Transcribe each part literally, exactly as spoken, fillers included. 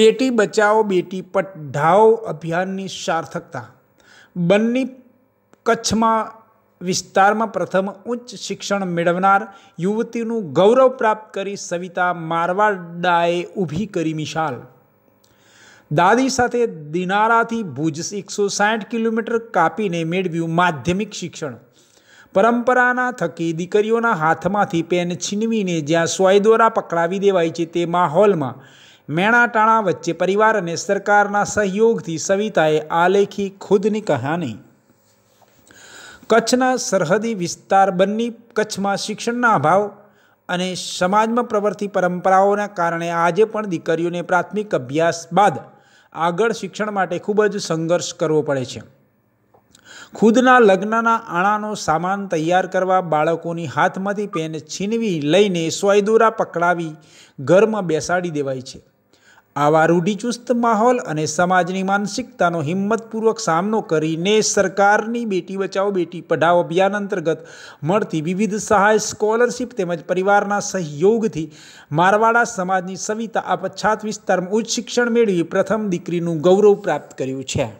बेटी बचाओ बेटी पढ़ाओ अभियाननी सार्थकता। बन्नी कच्छ में विस्तार में प्रथम उच्च शिक्षण मेळवनार युवतीनु गौरव प्राप्त करी सविता मारवाड़ाए ऊभी करी मिसाल। दादी साथे दिनाराथी भुज एक सौ साठ किलोमीटर कापीने मेळव्युं माध्यमिक शिक्षण। परंपराना थकी दीकरीओना हाथमांथी पेन छीनवीने ज्यां स्वाय द्वारा पकड़ावी देवाय छे ते माहोलमां मेणाटाणा वच्चे परिवार ने सरकारना सहयोगथी सविताए आलेखी खुदनी कहानी। कच्छना सरहदी विस्तार बन्नी कच्छ में शिक्षणना अभाव अने समाज में प्रवर्ती परंपराओना कारणे आजे पण दीकरीओने प्राथमिक अभ्यास बाद आगळ शिक्षण माटे खूब ज संघर्ष करवो पड़े छे। खुदना लग्नना आणानो सामान तैयार करवा बाळकोनी हाथमांथी पेन छीनवी लईने स्वायदोरा पकड़ावी घर में बेसाड़ी देवाय छे। आवा रूढ़िचुस्त माहौल अने समाजनी मानसिकतानो हिम्मतपूर्वक सामनो करीने सरकारनी बेटी बचाओ बेटी पढ़ाओ अभियान अंतर्गत मळती विविध सहाय स्कॉलरशीप तेमज परिवारना सहयोगथी मारवाड़ा समाजनी सविता आ पछात विस्तारमां उच्च शिक्षण मेळवी प्रथम दीकरीनुं गौरव प्राप्त कर्युं छे।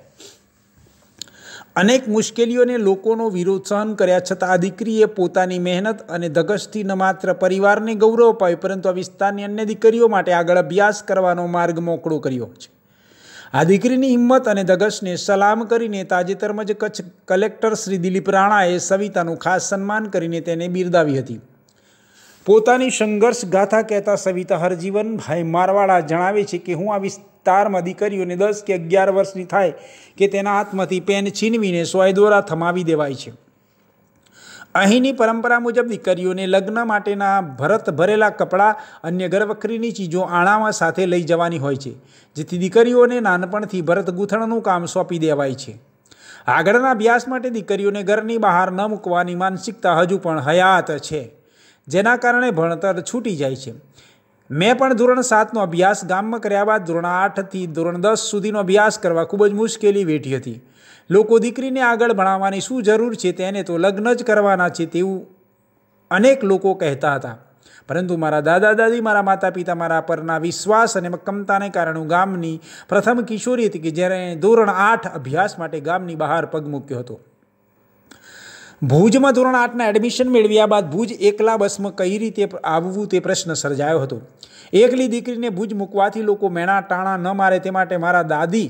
अनेक मुश्केलीओने लोकोनो विरोध सहन कर्या छतां आ दीकरीए पोतानी मेहनत अने धगशथी न मात्र परिवारने गौरव अपाव्युं परंतु आ विस्तारनी अन्य दीकरीओ माटे आगळ अभ्यास करवानो मार्ग मोकळो कर्यो छे। आ दीकरीनी हिम्मत अने धगशने सलाम करीने ताजेतरमां ज कच्छ कलेक्टर श्री दिलीप राणाए सवितानुं खास सन्मान करीने तेने बिरदावी हती। पोतानी संघर्ष गाथा कहता सविता हरजीवन भाई मारवाड़ा जणावे छे के हूँ आ विस्तार में दीकरीओने दस के अगियार वर्षनी थाय के तेना हाथमांथी पेन छीनवीने स्वाय द्वारा थमावी देवाय छे। अहींनी परंपरा मुजब दीकरीओने लग्न माटेना भरत भरेला कपड़ा अन्य घरवखरीनी चीजों आणामा साथे लई जवानी होय छे जेथी दीकरीओने नानपणथी भरत गूंथणनुं काम सौंपी देवाय छे। आगळना अभ्यास माटे दीकरीओने घरनी बहार न मूकवानी मानसिकता हजू पण हयात छे जेना कारणे भणतर छूटी जाय छे। मैं पण धोरण सात नो अभ्यास गाम में कर्या बाद धोरण आठ थी धोरण दस सुधीनो अभ्यास करवा खूब ज मुश्केली वेठी हती। लोको दीकरीने आगळ भणाववानी शुं जरूर छे तेने तो लग्न ज करवाना छे तेवुं अनेक लोको कहेता हता परंतु मारा दादा दादी मारा माता पिता मारा परना विश्वास अने मक्कमताने कारणे हूँ गामनी प्रथम किशोरी हती के जेणे धोरण आठ अभ्यास माटे गामनी बहार पग मूक्यो हतो। भुज में धोरण आठ ना एडमिशन मेळव्या बाद भुज एकला बस में कई रीते आववुं ते प्रश्न सर्जायो हतो। एकली दीकरीने भुज मूकवाथी लोको मेणा टाणा न मारे ते माटे मारा दादी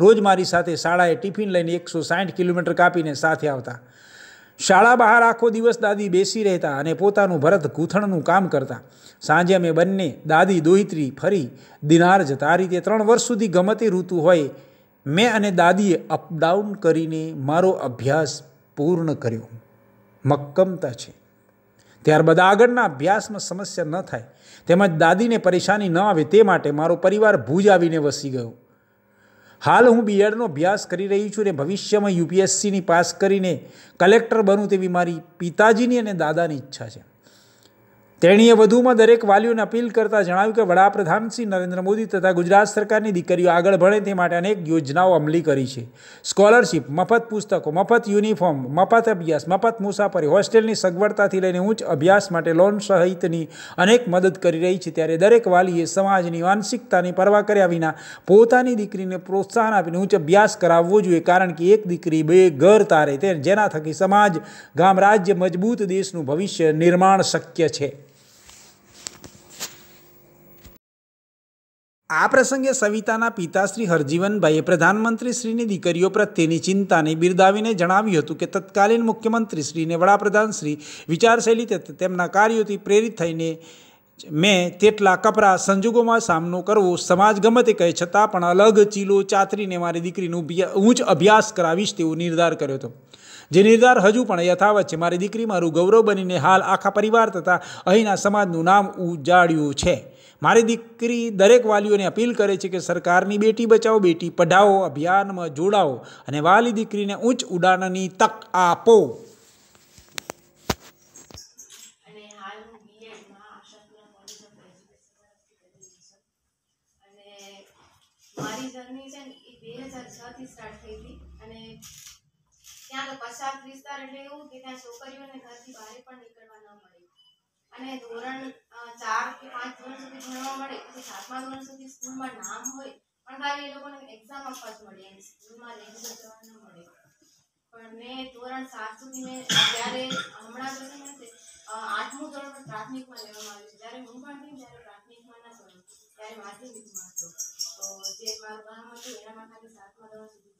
रोज मारी साथे शाळाए टिफिन लईने एक सौ साठ किलोमीटर कापीने साथे आवता। शाळा बहार आखो दिवस दादी बेसी रहता अने पोतानुं भरत गूंथणनुं काम करता। सांजे अमे बंने दादी दोहित्री फरी दिनार जता। आ रीते त्रण वर्ष सुधी गमते ऋतु होय मैं अने दादीए अपडाउन करीने मारो अभ्यास पूर्ण कर्यो। मक्कमता छे त्यारबाद आगळना अभ्यास में समस्या न थाय तेमज दादीने परेशानी न आवे ते माटे मारो परिवार भुज आवीने वसी गयो। हाल हूँ बीएड नो अभ्यास करी रही छूं ने भविष्य में यूपीएससी नी पास करीने कलेक्टर बनूं तेवी मारी पिताजीनी अने दादानी इच्छा छे। तेणीए वधुमां दरेक वालीओने अपील करता जणाव्युं के वडाप्रधान श्री नरेंद्र मोदी तथा गुजरात सरकारनी दीकरीओ आगळ भणे ते माटे अनेक योजनाओ अमली करी छे। स्कॉलरशीप, मफत पुस्तकों, मफत यूनिफॉर्म, मफत अभ्यास, मफत मुसाफरी, होस्टेलनी सगवडताथी लईने उच्च अभ्यास माटे लोन सहितनी अनेक मदद करी रही छे। त्यारे दरेक वालीए समाजनी मानसिकतानी परवा कर्या विना पोतानी दीकरीने प्रोत्साहन आपीने उच्च अभ्यास कराववो जोईए कारण के एक दीकरी बे घर तारे ते जेना थकी समाज, गाम, राज्य, मजबूत देशनुं भविष्य निर्माण शक्य छे। आ प्रसंगे सविताना पिता श्री हरजीवन भाई प्रधानमंत्री श्रीनी दीकरीओ प्रत्येनी चिंताने बिरदावीने जणाव्युं हतुं के तत्कालीन मुख्यमंत्री श्रीने वडाप्रधान श्री विचारशैली तथा तेमना कार्योथी प्रेरित थईने मैं तेटला कपरा संजोगों में सामनो करवो समाज गमे ते कहे छतां पण अलग चीलो चातरीने मारी दीकरीनो उच्च अभ्यास करावीश तेवो निर्धार कर्यो हतो। जे निर्धार हजू पण यथावत छे। मारी दीकरी मारुं गौरव बनीने हाल आखा परिवार तथा अहींना समाजनुं नाम उजाड्युं छे। मारी दीकरी दरेक वालीओने अपील करे छे के सरकारनी बेटी बचाओ बेटी पढ़ाओ अभियान में जोड़ाओ अने वाली दीकरीने उच्च उडाणनी तक आपो। त्यां तो पछात विस्तार एटले एवुं के त्यां छोकरीओने घरथी बहार पण निकळवा न मळे અને ધોરણ ચાર કે પાંચ ધોરણ સુધી ભણવા મળે પછી સાતમા ધોરણ સુધી સ્કૂલમાં નામ હોય પણ ખાલી એ લોકોને એક્ઝામ આપવા જ મળે એમ સ્કૂલમાં લઈને જવા ન મળે। પણ મેં ધોરણ સાત સુધી મેં ત્યારે હમણાં તો નહીં નથી આઠમું ધોરણ પ્રાથમિકમાં લેવામાં આવ્યું છે જ્યારે હું ભણતી ત્યારે પ્રાથમિકમાં ના ભણું ત્યારે માધ્યમિકમાં હતો તો જે મારું ગામ હતું એનામાં ખાલી સાતમા ધોરણ સુધી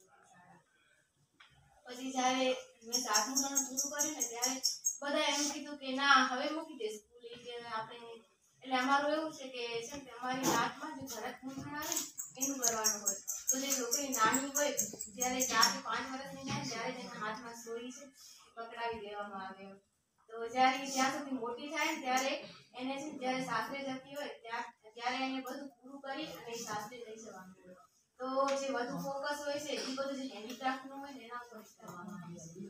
પછી જ્યારે મેં સાતમું ધોરણ પૂરું કર્યું ને ત્યારે બધા એમ કીધું કે ના હવે મૂકી દે સ્કૂલ કે આપણે એટલે અમારું એવું છે કે છે ને અમારી નાતમાં જે ભરતનું ભણાવે એનું કરવાનું હોય તો જે છોકરી નાની હોય જ્યારે ચાર થી પાંચ વર્ષની થાય ત્યારે તેના હાથમાં સોરી છે પકડાવી દેવામાં આવે તો જ્યારે જ્યાં સુધી મોટી થાય ને ત્યારે એને છે જ્યારે સાસરે જતી હોય ત્યાં ત્યારે એને બધું પૂરું કરી અને સાસરે લઈ જવાનું હોય तो जे વધુ ફોકસ હોય છે એ બધું જે હેન્ડીક્રાફ્ટ નું હોય એના પર કરવામાં આવે છે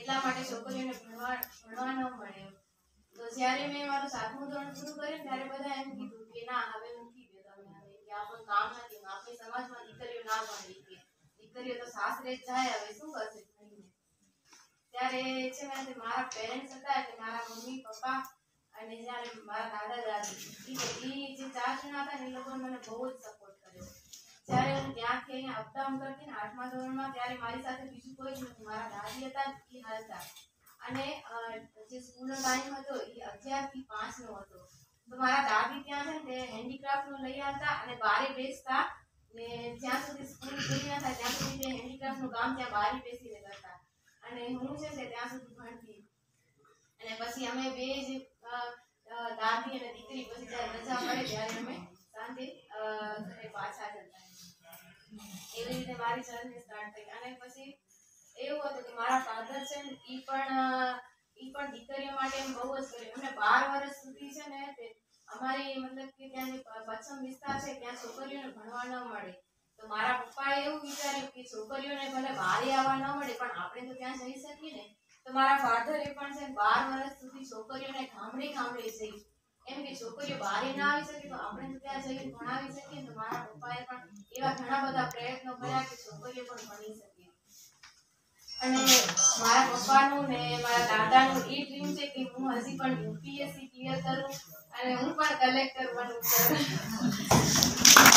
એટલા માટે છોકરીઓને ભણવા ભણવા ન મળે। તો જ્યારે મેં મારું સાતમું ધોરણ પૂરું કર્યું ત્યારે બધા એમ કીધું કે ના હવે નથી બે તમે હવે કે આપણ કામ નથી આપણી સમાજમાં દીકરીઓ ના ભણી કે દીકરીઓ તો સાસરે જાય હવે શું કરશે ભણીને ત્યારે છે ને મારા પેરેન્ટ્સ હતા એટલે મારા મમ્મી પપ્પા અને જ્યારે મારા દાદા દાદી એ જે ચાર જણા હતા એ લોકોએ મને બહુ જ સપોર્ટ કર્યો। જ્યારે હું ત્યાંથી અહીંયા અપડાઉન કરતી ને આઠમા ધોરણમાં ત્યારે મારી સાથે બીજું કોઈ જ નહોતું મારા દાદી હતા એ હાલતા અને જે સ્કૂલનો ટાઈમ હતો એ અગિયાર થી પાંચ નો હતો તો મારા દાદી ત્યાં છે ને હેન્ડીક્રાફ્ટનું લઈ આવતા અને બારે બેસતા ને જ્યાં સુધી સ્કૂલ પૂરી ના થાય ત્યાં સુધી તે હેન્ડીક્રાફ્ટનું કામ ત્યાં બારે બેસીને કરતા અને હું છે ને ત્યાં સુધી ભણતી અને પછી અમે બે જ દાદી અને દીકરી પછી જ્યારે રજા મળે ત્યારે અમે શાંતિ ઘરે પાછા જતા એવી રીતે મારી જર્ની સ્ટાર્ટ થઈ। અને પછી એવું હતું કે મારા ફાધર છે ને એ પણ એ પણ દીકરીઓ માટે એમ બહુ જ કર્યું એમને બાર વર્ષ સુધી છે ને તે અમારી મતલબ કે ત્યાં પશ્ચિમ વિસ્તાર છે ત્યાં છોકરીઓને ભણવા ન મળે તો મારા પપ્પાએ એવું વિચાર્યું કે છોકરીઓને ભલે બહારે આવવા ન મળે પણ આપણે તો ત્યાં જઈ શકીએ ને તો મારા ફાધરે પણ છે બાર વર્ષ સુધી છોકરીઓને ગામડે ગામડે જઈ એમ કે છોકરીઓ બહાર ના આવી શકે તો આપણે તો ત્યાં જઈને ભણાવી શકીએ તો મારા પપ્પાએ પણ એવા ઘણા બધા પ્રયત્નો કર્યા કે છોકરીઓ પણ ભણી શકે અને મારા પપ્પાનું ને મારા દાદાનું એ ડ્રીમ છે કે હું હજી પણ યુપીએસસી ક્લિયર કરું અને હું પણ કલેક્ટર બનું છું।